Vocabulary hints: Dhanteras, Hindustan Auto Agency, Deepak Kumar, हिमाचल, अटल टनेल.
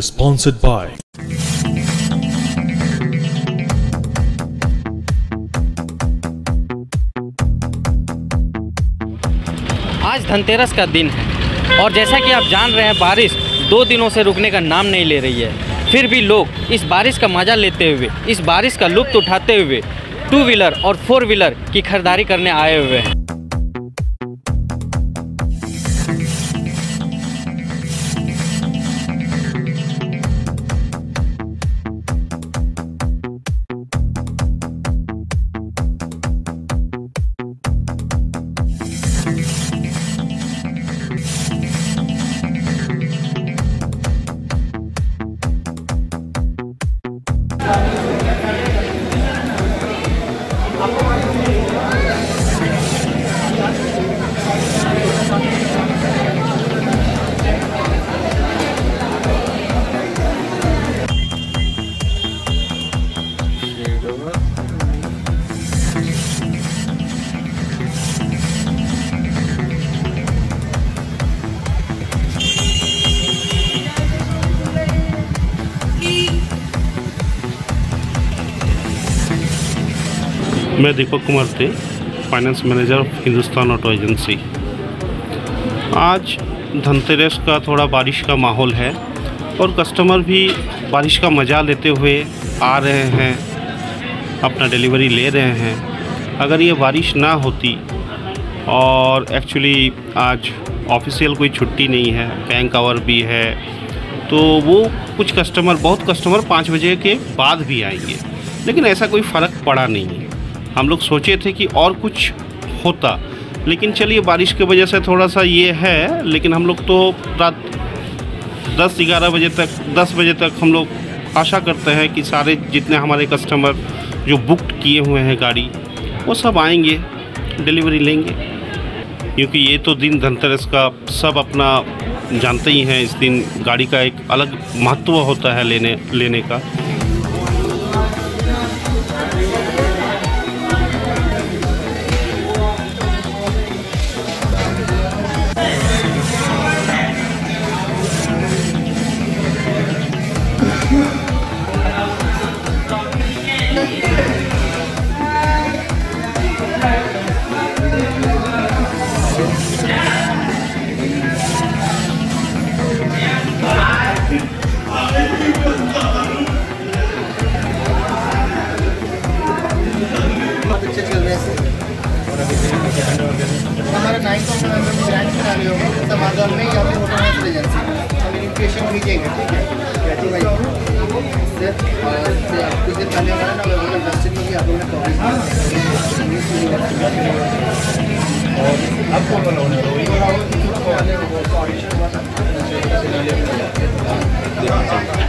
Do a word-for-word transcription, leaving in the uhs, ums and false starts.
is sponsored by आज धनतेरस का दिन है और जैसा कि आप जान रहे हैं बारिश दो दिनों से रुकने का नाम नहीं ले रही है। फिर भी लोग इस बारिश का मजा लेते हुए, इस बारिश का लुत्फ़ उठाते हुए टू व्हीलर और फोर व्हीलर की खरीदारी करने आए हुए हैं। मैं दीपक कुमार थे, finance manager Hindustan auto agency. आज धनतेरस का थोड़ा बारिश का माहौल है और कस्टमर भी बारिश का मज़ा लेते हुए आ रहे हैं, अपना डिलीवरी ले रहे हैं। अगर ये बारिश ना होती और एक्चुअली आज ऑफिशियल कोई छुट्टी नहीं है, बैंक आवर भी है, तो वो कुछ कस्टमर, बहुत कस्टमर पाँच बजे के बाद भी आएंगे, लेकिन ऐसा कोई फ़र्क पड़ा नहीं है। हम लोग सोचे थे कि और कुछ होता, लेकिन चलिए बारिश की वजह से थोड़ा सा ये है, लेकिन हम लोग तो रात दस ग्यारह बजे तक दस बजे तक हम लोग आशा करते हैं कि सारे जितने हमारे कस्टमर जो बुक्ड किए हुए हैं गाड़ी, वो सब आएंगे, डिलीवरी लेंगे। क्योंकि ये तो दिन धनतेरस का सब अपना जानते ही हैं, इस दिन गाड़ी का एक अलग महत्व होता है लेने लेने का। और